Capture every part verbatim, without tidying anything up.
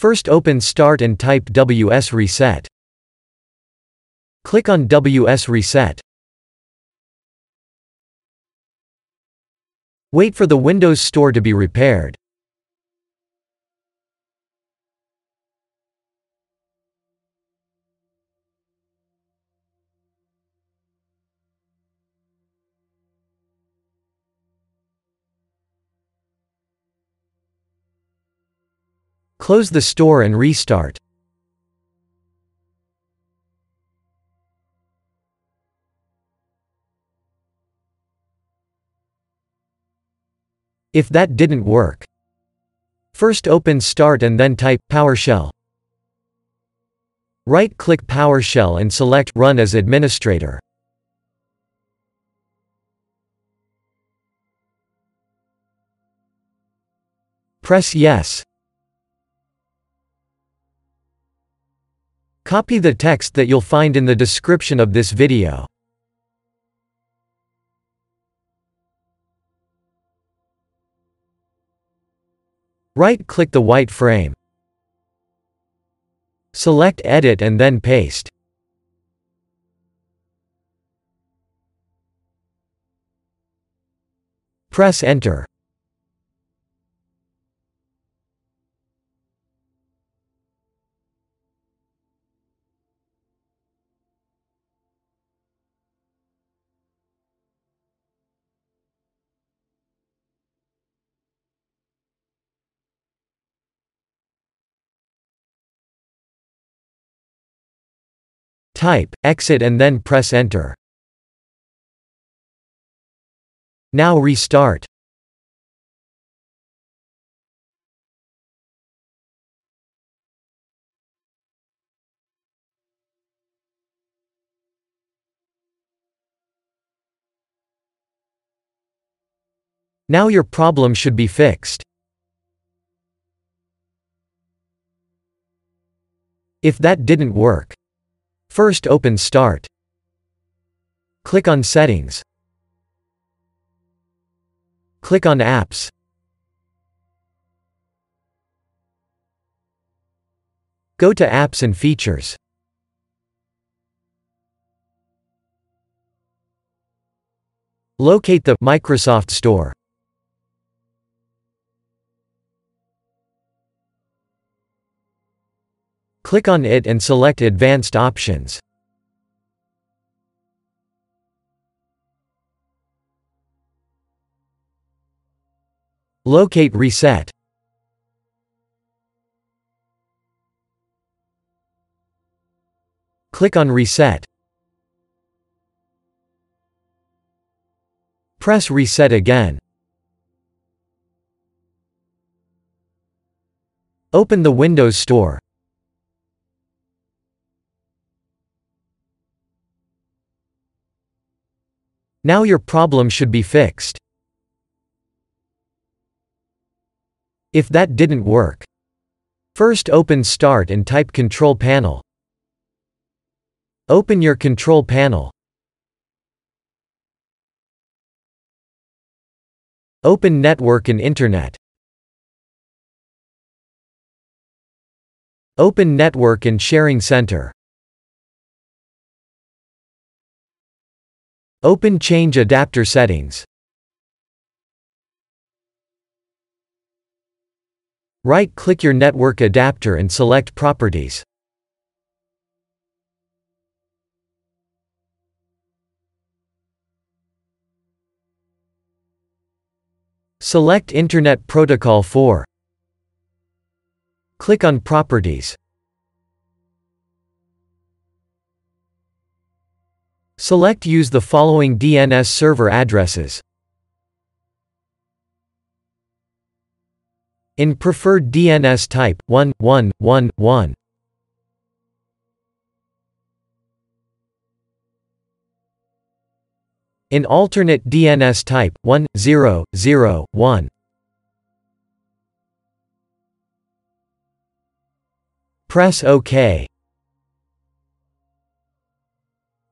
First open Start and type W S Reset. Click on W S Reset. Wait for the Windows Store to be repaired. Close the store and restart. If that didn't work, first open Start and then type PowerShell. Right-click PowerShell and select Run as Administrator. Press Yes. Copy the text that you'll find in the description of this video. Right-click the white frame. Select Edit and then Paste. Press Enter. Type exit and then press Enter. Now restart. Now your problem should be fixed. If that didn't work, first open Start. Click on Settings. Click on Apps. Go to Apps and Features. Locate the Microsoft Store. Click on it and select Advanced Options. Locate Reset. Click on Reset. Press Reset again. Open the Windows Store. Now your problem should be fixed. If that didn't work, first open Start and type Control Panel. Open your Control Panel. Open Network and Internet. Open Network and Sharing Center. Open Change Adapter Settings. Right-click your network adapter and select Properties. Select Internet Protocol four. Click on Properties. Select Use the following D N S server addresses. In preferred D N S type one one one one. In alternate D N S type one zero zero one. Press OK.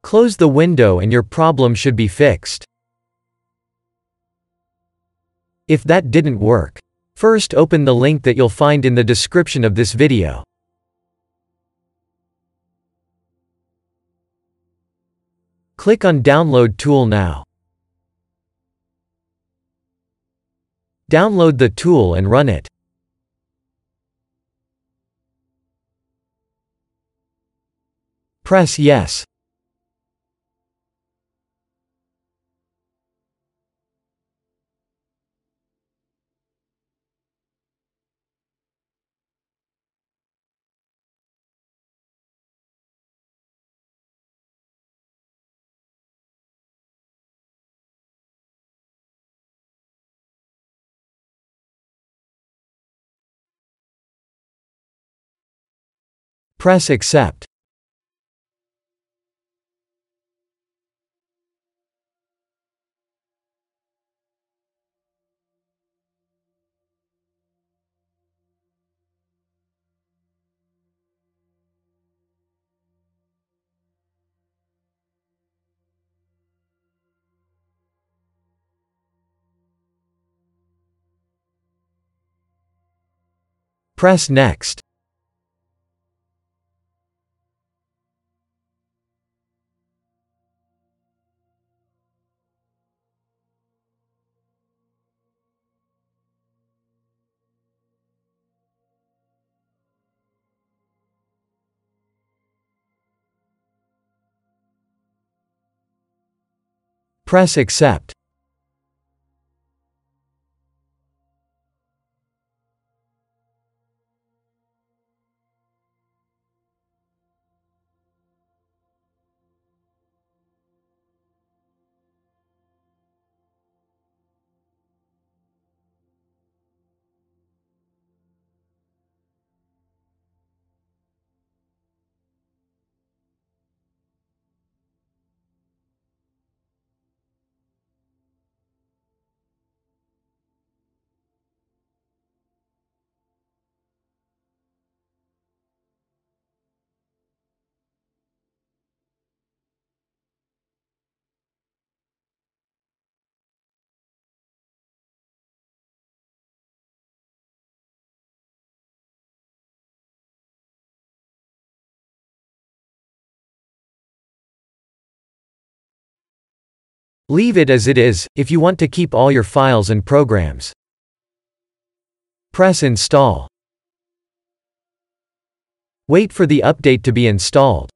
Close the window and your problem should be fixed. If that didn't work, First, open the link that you'll find in the description of this video. Click on Download Tool now. Download the tool and run it. Press Yes. Press Accept. Press Next. Press Accept. Leave it as it is, if you want to keep all your files and programs. Press Install. Wait for the update to be installed.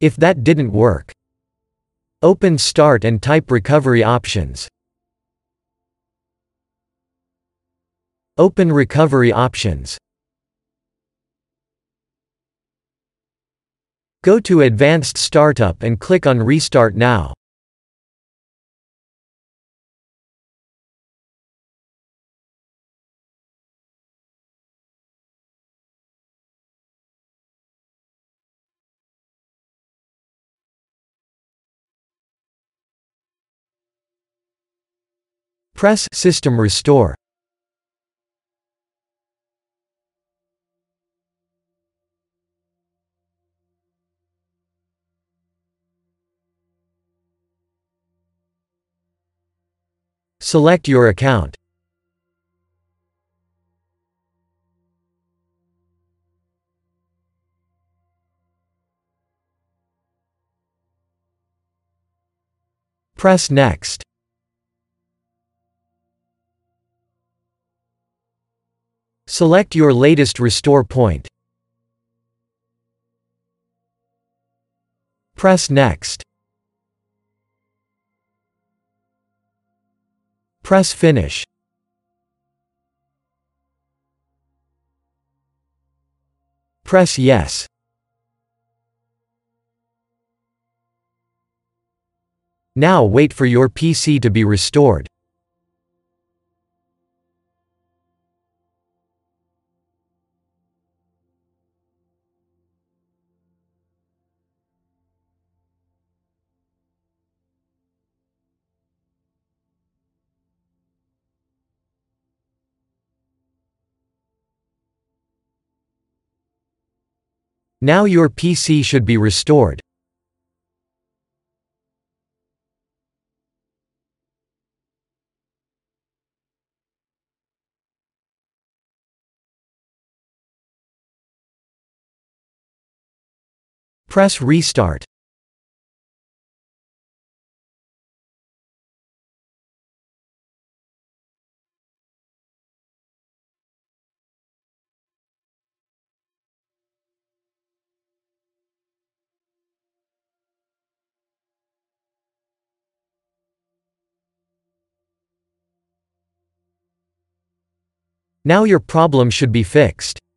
If that didn't work, open Start and type Recovery Options. Open Recovery Options. Go to Advanced Startup and click on Restart Now. Press System Restore. Select your account. Press Next. Select your latest restore point. Press Next. Press Finish. Press Yes. Now wait for your P C to be restored. Now your P C should be restored. Press Restart. Now your problem should be fixed.